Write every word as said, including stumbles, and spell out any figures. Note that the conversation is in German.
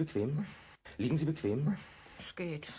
Sie bequem? Liegen Sie bequem? Es geht.